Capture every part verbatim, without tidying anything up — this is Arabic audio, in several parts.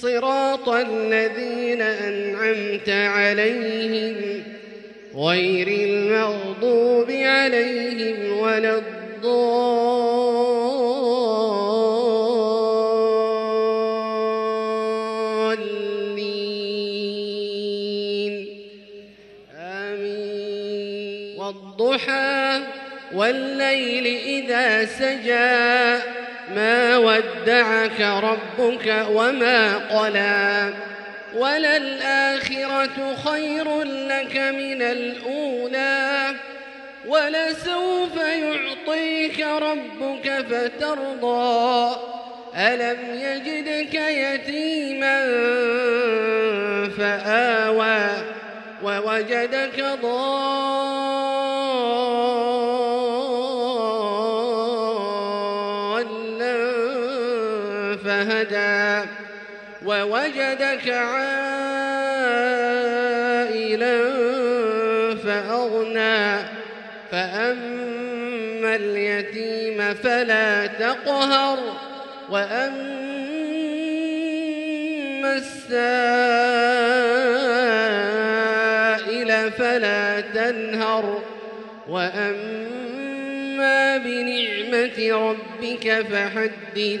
صراط الذين أنعمت عليهم غير المغضوب عليهم ولا الضالين آمين. والضحى والليل إذا سجى ما ودعك ربك وما قلى وللآخرة خير لك من الأولى ولسوف يعطيك ربك فترضى ألم يجدك يتيما فآوى ووجدك ضالا فهدى ووجدك عائلا فأغنى فأما اليتيم فلا تقهر وأما السائل فلا تنهر وأما بنعمة ربك فحدث.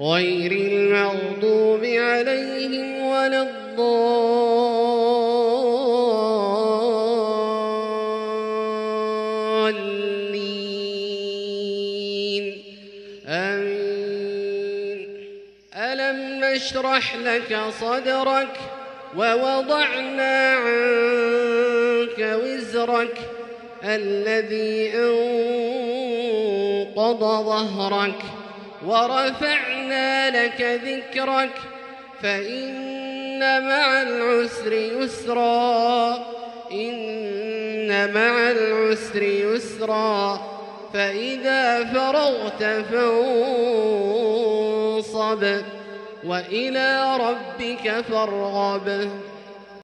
غير المغضوب عليهم ولا الضالين آمين. ألم نشرح لك صدرك ووضعنا عنك وزرك الذي أنقض ظهرك ورفعنا لك ذكرك فإن مع العسر يسرا إن مع العسر يسرا فإذا فرغت فانصب وإلى ربك فارغب.